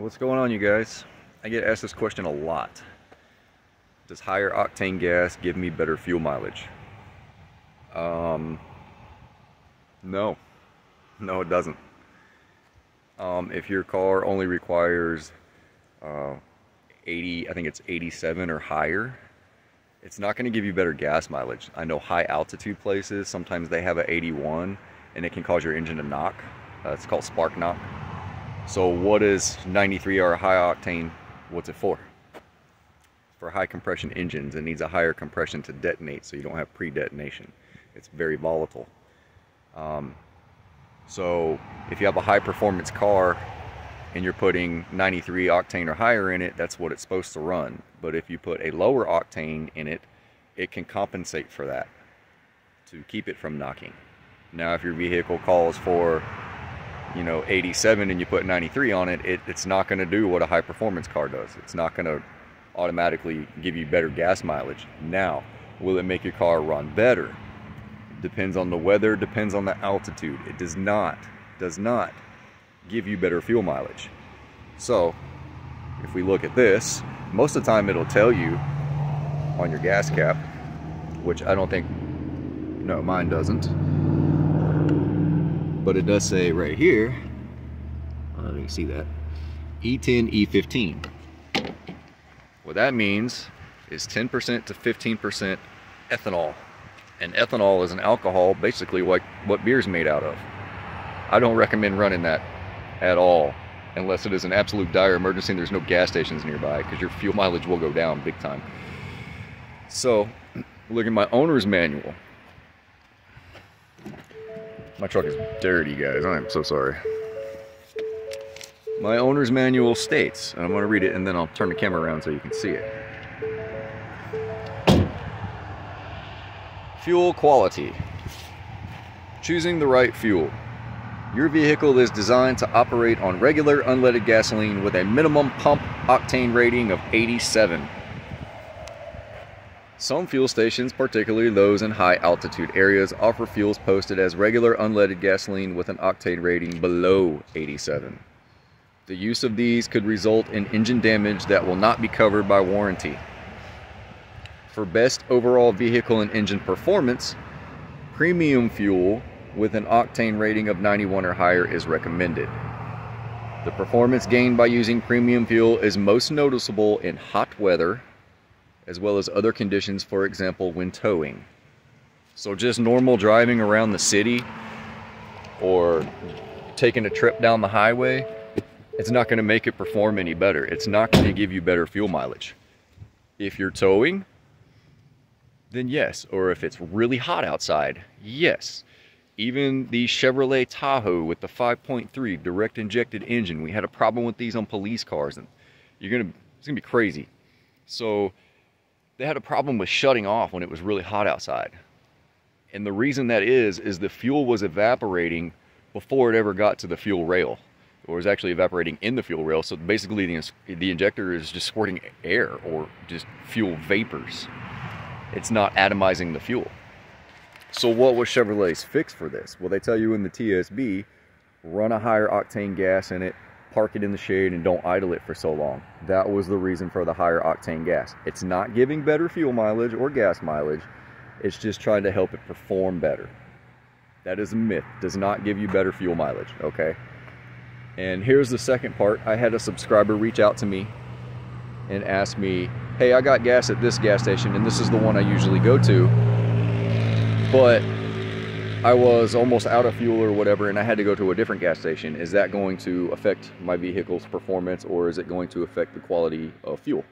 What's going on, you guys? I get asked this question a lot. Does higher octane gas give me better fuel mileage? No, it doesn't. If your car only requires 80, I think it's 87 or higher, it's not going to give you better gas mileage. I know high altitude places, sometimes they have an 81 and it can cause your engine to knock. It's called spark knock. So what is 93 or high octane? What's it for? For high compression engines, it needs a higher compression to detonate, so you don't have pre-detonation. It's very volatile. So if you have a high performance car and you're putting 93 octane or higher in it, that's what it's supposed to run. But if you put a lower octane in it, it can compensate for that to keep it from knocking. Now if your vehicle calls for, you know, 87 and you put 93 on it, it's not going to do what a high performance car does. It's not going to automatically give you better gas mileage. Now, will it make your car run better? It depends on the weather, depends on the altitude. It does not give you better fuel mileage. So if we look at this, most of the time it'll tell you on your gas cap, which I don't think, no, mine doesn't. But it does say right here, I don't even see that, E10, E15. What that means is 10% to 15% ethanol. And ethanol is an alcohol, basically like what beer's made out of. I don't recommend running that at all, unless it is an absolute dire emergency and there's no gas stations nearby, because your fuel mileage will go down big time. So, look at my owner's manual. My truck is dirty, guys. I am so sorry. My owner's manual states, and I'm going to read it and then I'll turn the camera around so you can see it. Fuel quality. Choosing the right fuel. Your vehicle is designed to operate on regular unleaded gasoline with a minimum pump octane rating of 87. Some fuel stations, particularly those in high altitude areas, offer fuels posted as regular unleaded gasoline with an octane rating below 87. The use of these could result in engine damage that will not be covered by warranty. For best overall vehicle and engine performance, premium fuel with an octane rating of 91 or higher is recommended. The performance gained by using premium fuel is most noticeable in hot weather, as well as other conditions, for example, when towing. So just normal driving around the city or taking a trip down the highway, it's not going to make it perform any better. It's not going to give you better fuel mileage. If you're towing, then yes. Or if it's really hot outside, yes. Even the Chevrolet Tahoe with the 5.3 direct injected engine, we had a problem with these on police cars, and it's going to be crazy. So they had a problem with shutting off when it was really hot outside. And the reason that is the fuel was evaporating before it ever got to the fuel rail, or was actually evaporating in the fuel rail. So basically the injector is just squirting air or just fuel vapors. It's not atomizing the fuel. So what was Chevrolet's fix for this? Well, they tell you in the TSB, run a higher octane gas in it, park it in the shade, and don't idle it for so long. That was the reason for the higher octane gas. It's not giving better fuel mileage or gas mileage. It's just trying to help it perform better. That is a myth. Does not give you better fuel mileage, okay? And here's the second part. I had a subscriber reach out to me and ask me, hey, I got gas at this gas station, and this is the one I usually go to, but I was almost out of fuel or whatever, and I had to go to a different gas station. Is that going to affect my vehicle's performance, or is it going to affect the quality of fuel?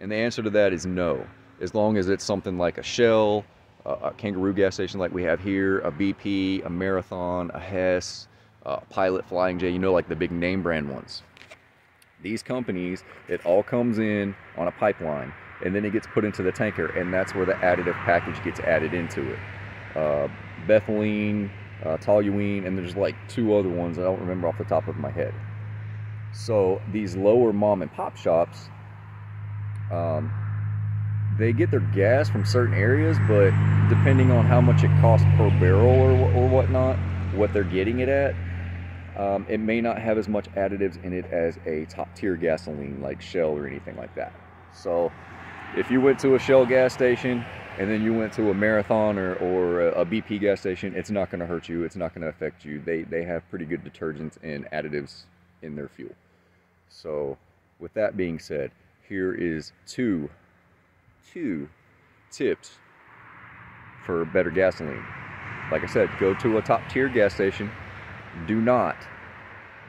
And the answer to that is no. As long as it's something like a Shell, a Kangaroo gas station like we have here, a BP, a Marathon, a Hess, Pilot Flying J, you know, like the big name brand ones. These companies, it all comes in on a pipeline, and then it gets put into the tanker, and that's where the additive package gets added into it. Bethylene, toluene, and there's like two other ones I don't remember off the top of my head. So these lower mom and pop shops, they get their gas from certain areas, but depending on how much it costs per barrel or whatnot, what they're getting it at, It may not have as much additives in it as a top-tier gasoline like Shell or anything like that. So if you went to a Shell gas station and then you went to a Marathon or a BP gas station, it's not going to hurt you. It's not going to affect you. They have pretty good detergents and additives in their fuel. So with that being said, here is two tips for better gasoline. Like I said, go to a top-tier gas station. Do not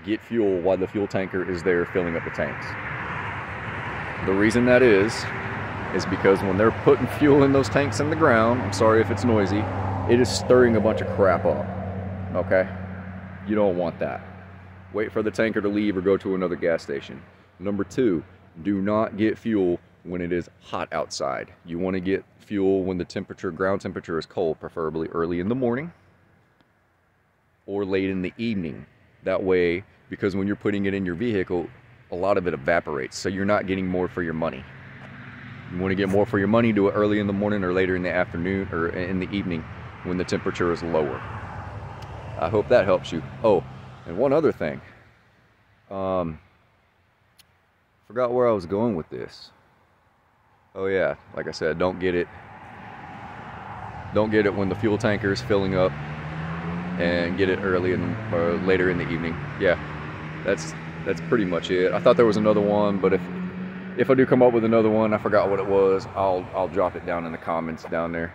get fuel while the fuel tanker is there filling up the tanks. The reason that is because when they're putting fuel in those tanks in the ground, I'm sorry if it's noisy, it is stirring a bunch of crap up, okay? You don't want that. Wait for the tanker to leave or go to another gas station. Number two, do not get fuel when it is hot outside. You want to get fuel when the temperature, ground temperature is cold, preferably early in the morning or late in the evening. That way, because when you're putting it in your vehicle, a lot of it evaporates, so you're not getting more for your money. You want to get more for your money, do it early in the morning or later in the afternoon or in the evening when the temperature is lower. I hope that helps you. Oh, and one other thing. Forgot where I was going with this. Oh yeah, like I said, don't get it when the fuel tanker is filling up, and get it early or later in the evening. Yeah, that's pretty much it. I thought there was another one, but if I do come up with another one, I forgot what it was, I'll drop it down in the comments down there.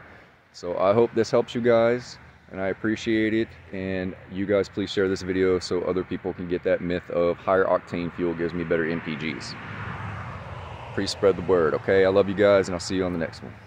So I hope this helps you guys, and I appreciate it. And you guys, please share this video so other people can get that myth of higher octane fuel gives me better MPGs. Please spread the word, okay? I love you guys, and I'll see you on the next one.